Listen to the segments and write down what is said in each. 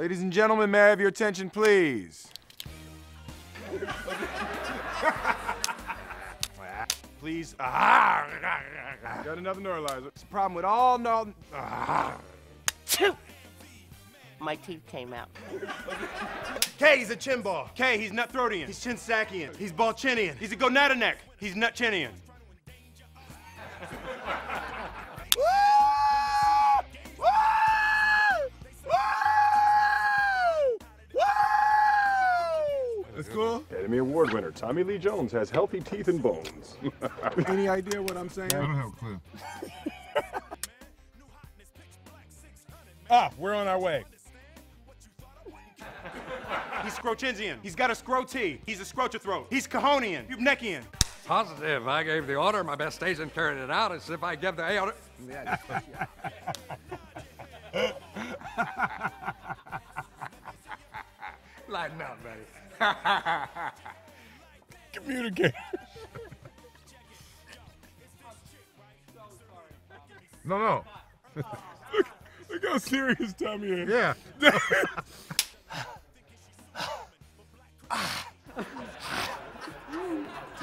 Ladies and gentlemen, may I have your attention, please? Please. Got another neuralizer. It's a problem with all My teeth came out. K, he's a chin ball. K, he's nut throatian. He's chin sackian. He's ball chinian. He's a gonadinac. He's nut chinian. That's cool. Academy Award winner Tommy Lee Jones has healthy teeth and bones. Any idea what I'm saying? I don't have a clue. Ah, we're on our way. He's Scrochinsian. He's got a scrotee. He's a scrotothroat. He's Cajonian. Ubneckian. Positive. I gave the order. My best agent carried it out. As if I gave the order. Lighten up, buddy. Communicate. No, no. Look how serious Tommy is. Yeah. Too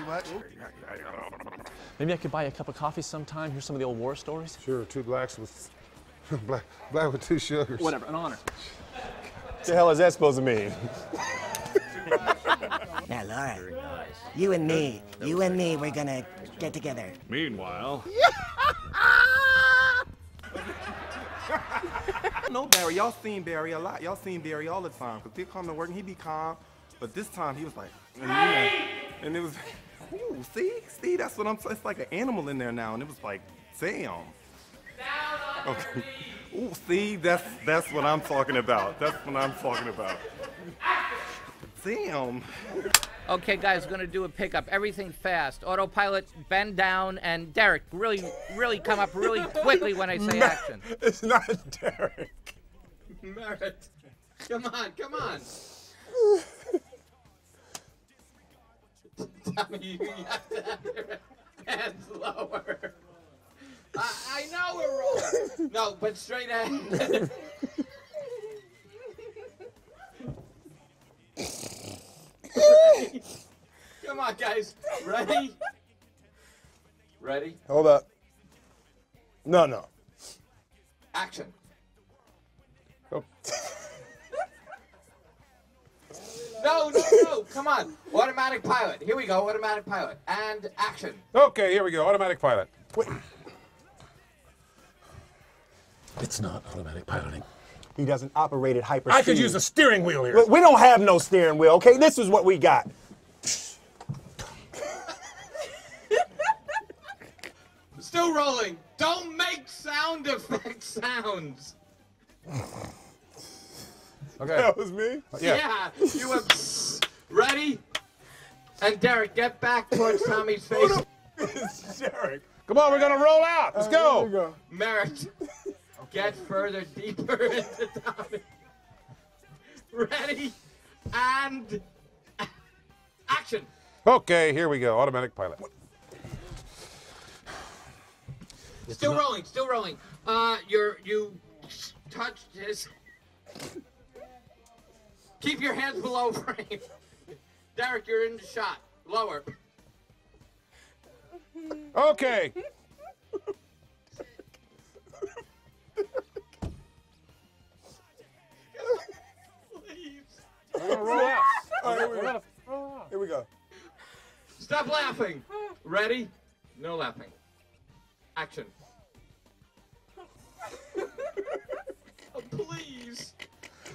much? Maybe I could buy you a cup of coffee sometime, hear some of the old war stories? Sure, two blacks with black with two sugars. Whatever, an honor. What the hell is that supposed to mean? Now, Laura, nice. you and me, we're gonna get together. Meanwhile... No, Barry, y'all seen Barry a lot. Y'all seen Barry all the time. Because he'd come to work and he'd be calm. But this time he was like... And it was... Ooh, see, that's what I'm... It's like an animal in there now. And it was like, damn. Okay. Ooh, see, that's what I'm talking about. That's what I'm talking about. Damn. Okay, guys, we're gonna do a pickup. Everything fast. Autopilot, bend down, and Derek, really come up really quickly when I say action. It's not Derek. Merritt. Come on. Tommy, you have to have your hands lower. I know we're rolling. No, but straight ahead. Come on, guys. Ready? Ready? Hold up. No. Action. Oh. No. Come on. Automatic pilot. Here we go. Automatic pilot. And action. Okay, here we go. Automatic pilot. Wait. It's not automatic piloting. He doesn't operate at hyperspeed. I could use a steering wheel here. We don't have no steering wheel, okay? This is what we got. Still rolling. Don't make sound effect sounds. Okay. That was me? Yeah. You were ready? And Derek, get back towards Tommy's face. It's Derek. Come on, we're going to roll out. Let's go. Here we go. Merritt. Get further, deeper into Tommy. Ready, and action. Okay, here we go. Automatic pilot. Still rolling. You touched his. Keep your hands below frame. Derek, you're in the shot. Lower. Okay. Here we go. Stop laughing. Ready? No laughing. Action. Oh, please.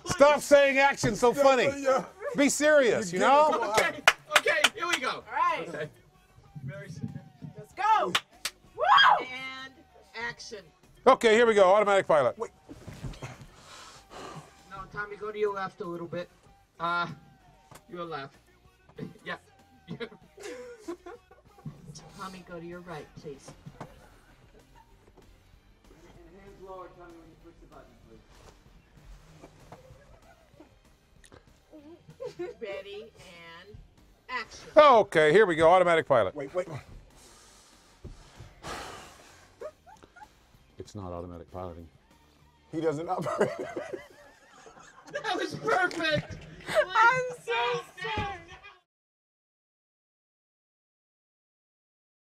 Stop saying action so funny. Yeah. Be serious, you know? Okay, here we go. All right. Okay. Let's go. Woo! And action. Okay, here we go. Automatic pilot. Wait. No, Tommy, go to your left a little bit. Your left. Yeah. Tommy, go to your right, please. Hands lower, Tommy, when you push the button, please. Ready and action. Okay, here we go. Automatic pilot. Wait. It's not automatic piloting. He doesn't operate. That was perfect.